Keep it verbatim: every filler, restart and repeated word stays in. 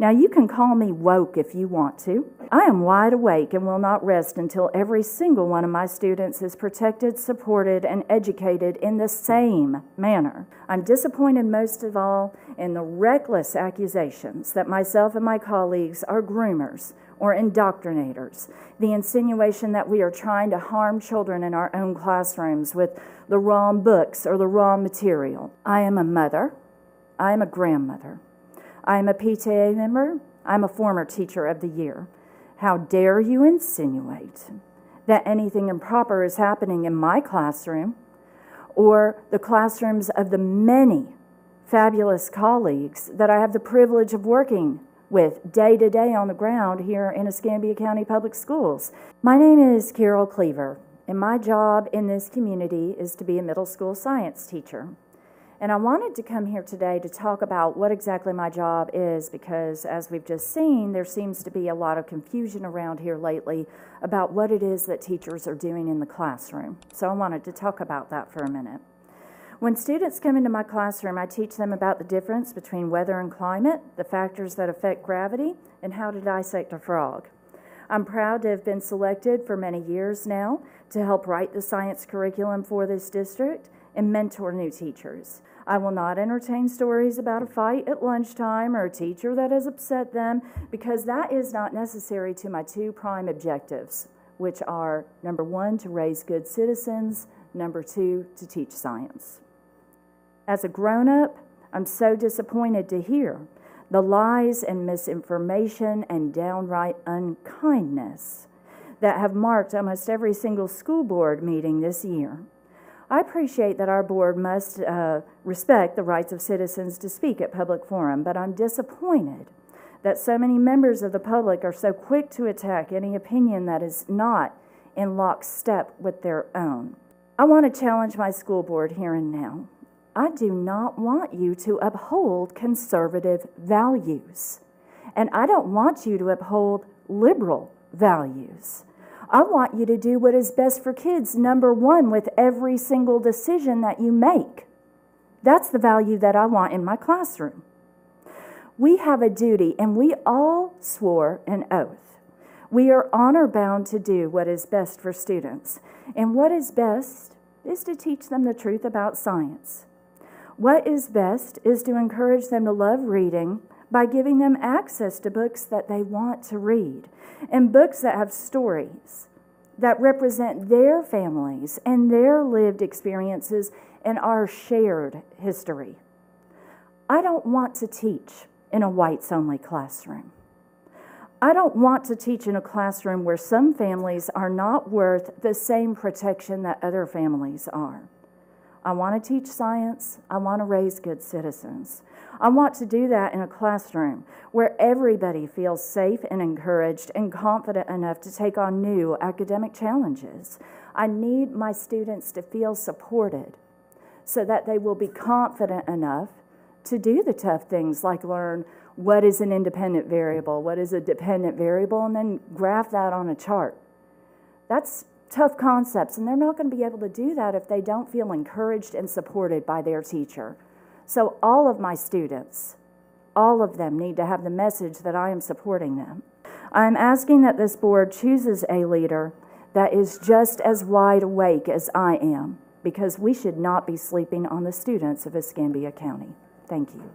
Now, you can call me woke if you want to. I am wide awake and will not rest until every single one of my students is protected, supported, and educated in the same manner. I'm disappointed most of all in the reckless accusations that myself and my colleagues are groomers or indoctrinators, the insinuation that we are trying to harm children in our own classrooms with the wrong books or the wrong material. I am a mother. I am a grandmother. I am a P T A member. I'm a former Teacher of the Year. How dare you insinuate that anything improper is happening in my classroom or the classrooms of the many fabulous colleagues that I have the privilege of working with day to day on the ground here in Escambia County Public Schools. My name is Carol Cleaver, and my job in this community is to be a middle school science teacher. And I wanted to come here today to talk about what exactly my job is, because as we've just seen, there seems to be a lot of confusion around here lately about what it is that teachers are doing in the classroom. So I wanted to talk about that for a minute. When students come into my classroom, I teach them about the difference between weather and climate, the factors that affect gravity, and how to dissect a frog. I'm proud to have been selected for many years now to help write the science curriculum for this district and mentor new teachers. I will not entertain stories about a fight at lunchtime or a teacher that has upset them, because that is not necessary to my two prime objectives, which are, number one, to raise good citizens, number two, to teach science. As a grown-up, I'm so disappointed to hear the lies and misinformation and downright unkindness that have marked almost every single school board meeting this year. I appreciate that our board must uh, respect the rights of citizens to speak at public forum, but I'm disappointed that so many members of the public are so quick to attack any opinion that is not in lockstep with their own. I want to challenge my school board here and now. I do not want you to uphold conservative values, and I don't want you to uphold liberal values. I want you to do what is best for kids, number one, with every single decision that you make. That's the value that I want in my classroom. We have a duty, and we all swore an oath. We are honor-bound to do what is best for students, and what is best is to teach them the truth about science. What is best is to encourage them to love reading by giving them access to books that they want to read, and books that have stories that represent their families and their lived experiences and our shared history. I don't want to teach in a whites-only classroom. I don't want to teach in a classroom where some families are not worth the same protection that other families are. I want to teach science. I want to raise good citizens. I want to do that in a classroom where everybody feels safe and encouraged and confident enough to take on new academic challenges. I need my students to feel supported so that they will be confident enough to do the tough things like learn what is an independent variable, what is a dependent variable, and then graph that on a chart. That's tough concepts, and they're not going to be able to do that if they don't feel encouraged and supported by their teacher. So all of my students, all of them need to have the message that I am supporting them. I'm asking that this board chooses a leader that is just as wide awake as I am, because we should not be sleeping on the students of Escambia County. Thank you.